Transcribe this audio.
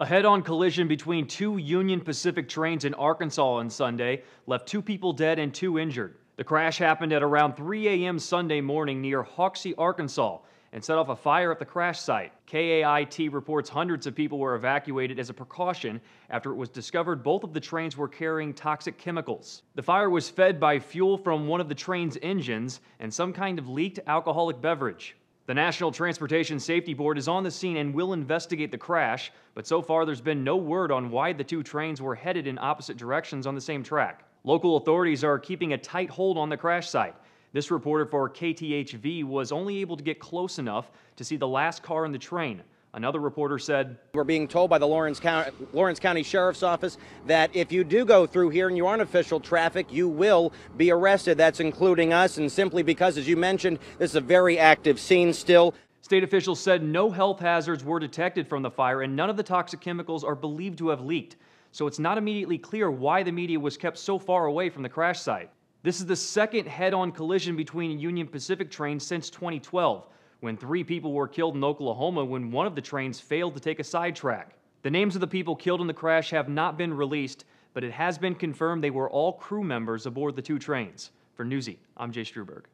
A head-on collision between two Union Pacific trains in Arkansas on Sunday left two people dead and two injured. The crash happened at around 3 a.m. Sunday morning near Hoxie, Arkansas, and set off a fire at the crash site. KAIT reports hundreds of people were evacuated as a precaution after it was discovered both of the trains were carrying toxic chemicals. The fire was fed by fuel from one of the train's engines and some kind of leaked alcoholic beverage. The National Transportation Safety Board is on the scene and will investigate the crash, but so far there's been no word on why the two trains were headed in opposite directions on the same track. Local authorities are keeping a tight hold on the crash site. This reporter for KTHV was only able to get close enough to see the last car in the train. Another reporter said, "We're being told by the Lawrence County Sheriff's Office that if you do go through here and you aren't official traffic, you will be arrested. That's including us, and simply because, as you mentioned, this is a very active scene still." State officials said no health hazards were detected from the fire and none of the toxic chemicals are believed to have leaked. So it's not immediately clear why the media was kept so far away from the crash site. This is the second head-on collision between Union Pacific trains since 2012. When three people were killed in Oklahoma when one of the trains failed to take a sidetrack. The names of the people killed in the crash have not been released, but it has been confirmed they were all crew members aboard the two trains. For Newsy, I'm Jay Strubberg.